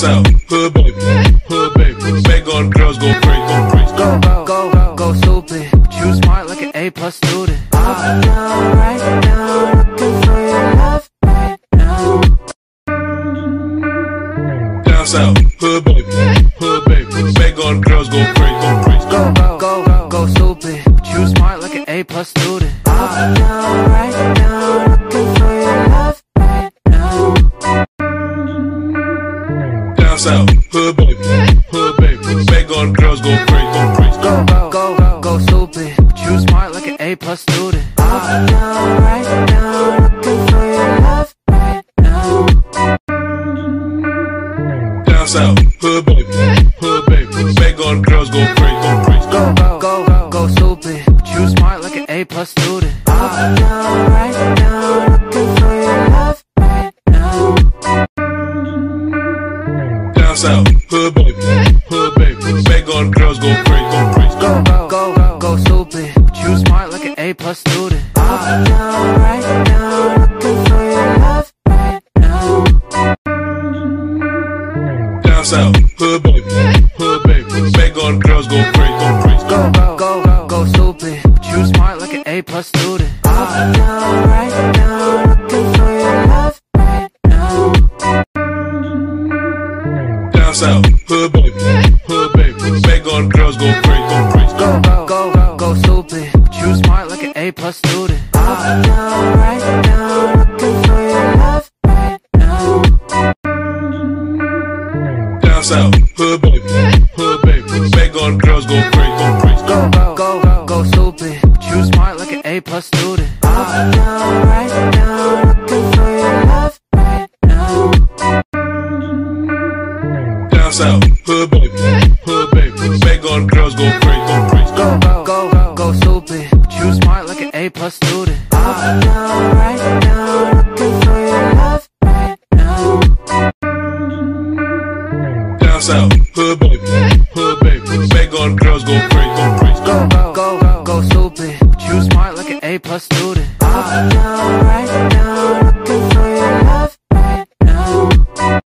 down south. Hood baby, hood baby. Make all the girls go crazy, go crazy. Go, go, go, go stupid. But you smart like an A+ student. Up now, right now, looking for your love right now. Down south, hood baby, hood baby. Make all the girls go crazy, go crazy. Go, go, go, go, go stupid. But you smart like an A+ student. Up now, right now, looking for your love right now. Down south, hood baby, hood baby. Make all the girls go crazy, go crazy. Go, go, go, go, go stupid. You smart like an A+ student. Up now, right now, looking for your love right now. Down south, hood baby, hood baby. Make all the girls go crazy, go crazy. Go, go, go, go, go stupid. But you smart like an A+ student. Up now, right now, looking for your love right now. Down south, hood baby, hood baby. Make all the girls go crazy, go crazy. Go, go, go, go, go stupid. You smart like an A+ student. Up now, right now, looking for your love right now. Down south, hood baby, hood baby. Make all the girls go crazy, go crazy. Go, go, go, go, go stupid. But you smart like an A+ student. Up now, right now, looking for your love right now. Down south, hood baby, hood baby. Make all the girls go crazy, go crazy. Go, go, go, go, go stupid. You smart like an A+ student. Up now, right now, looking for your love right now. Down south, hood baby, hood baby. Make all the girls go crazy, go crazy. Go, go, go, go, go stupid. You smart like an A+ student. Up now, right now, looking for your love right now. Down south, hood baby, hood baby. Make all the girls go crazy, go crazy. Go, go, go, go, go stupid. But you smart like an A+ student. Up now, right now, looking for your love right now. Down south, hood baby, hood baby. Make all the girls go crazy, go crazy. Go, go, go, go, go stupid. But you smart like an A+ student. Up now, right now.